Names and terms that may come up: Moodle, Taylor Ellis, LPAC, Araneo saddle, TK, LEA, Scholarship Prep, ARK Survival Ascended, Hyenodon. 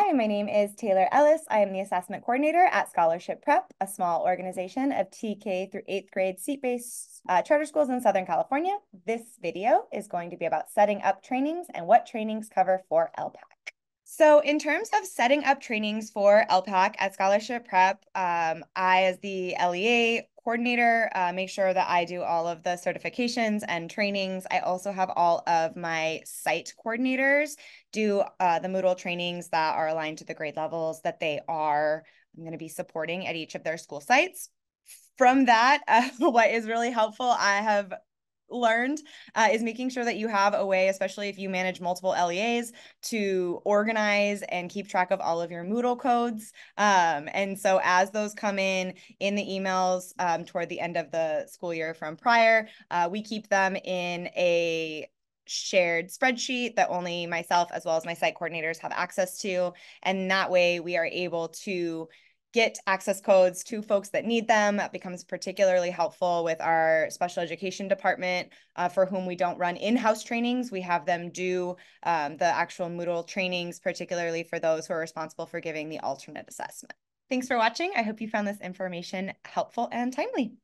Hi, my name is Taylor Ellis. I am the assessment coordinator at Scholarship Prep, a small organization of TK through 8th grade seat-based charter schools in Southern California. This video is going to be about setting up trainings and what trainings cover for LPAC. So in terms of setting up trainings for LPAC at Scholarship Prep, I, as the LEA coordinator, make sure that I do all of the certifications and trainings. I also have all of my site coordinators do the Moodle trainings that are aligned to the grade levels that they are going to be supporting at each of their school sites. From that, what is really helpful, I have learned is making sure that you have a way, especially if you manage multiple LEAs, to organize and keep track of all of your Moodle codes. And so as those come in the emails toward the end of the school year from prior, we keep them in a shared spreadsheet that only myself as well as my site coordinators have access to. And that way we are able to get access codes to folks that need them. That becomes particularly helpful with our special education department, for whom we don't run in-house trainings. We have them do the actual Moodle trainings, particularly for those who are responsible for giving the alternate assessment. Thanks for watching. I hope you found this information helpful and timely.